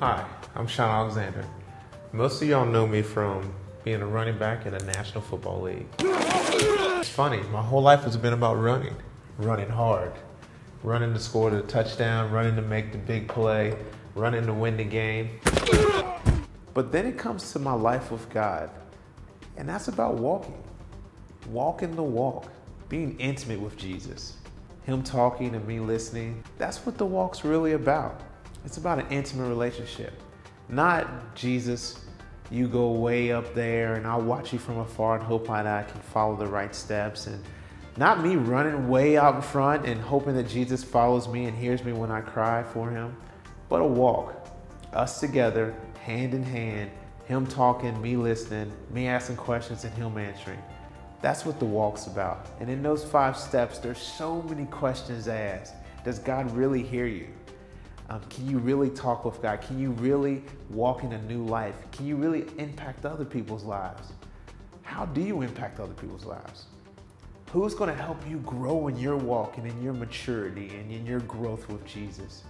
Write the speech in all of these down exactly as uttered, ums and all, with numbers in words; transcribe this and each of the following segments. Hi, I'm Shaun Alexander. Most of y'all know me from being a running back in the National Football League. It's funny, my whole life has been about running. Running hard. Running to score the touchdown, running to make the big play, running to win the game. But then it comes to my life with God, and that's about walking. Walking the walk, being intimate with Jesus. Him talking and me listening, that's what the walk's really about. It's about an intimate relationship, not Jesus, you go way up there and I'll watch you from afar and hope that I can follow the right steps, and not me running way out in front and hoping that Jesus follows me and hears me when I cry for him, but a walk, us together, hand in hand, him talking, me listening, me asking questions and him answering. That's what the walk's about. And in those five steps, there's so many questions asked. Does God really hear you? Um, can you really talk with God? Can you really walk in a new life? Can you really impact other people's lives? How do you impact other people's lives? Who's going to help you grow in your walk and in your maturity and in your growth with Jesus?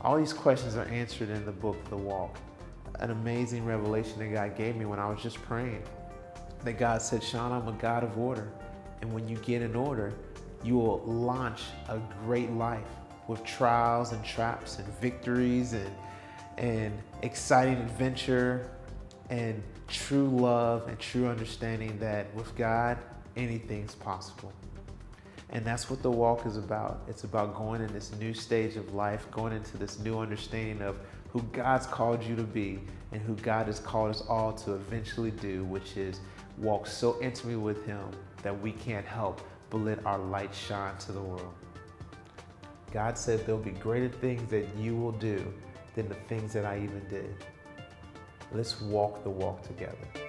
All these questions are answered in the book, The Walk. An amazing revelation that God gave me when I was just praying. That God said, Shaun, I'm a God of order. And when you get in order, you will launch a great life. With trials and traps and victories and, and exciting adventure and true love and true understanding that with God, anything's possible. And that's what the walk is about. It's about going in this new stage of life, going into this new understanding of who God's called you to be and who God has called us all to eventually do, which is walk so intimately with him that we can't help but let our light shine to the world. God said there'll be greater things that you will do than the things that I even did. Let's walk the walk together.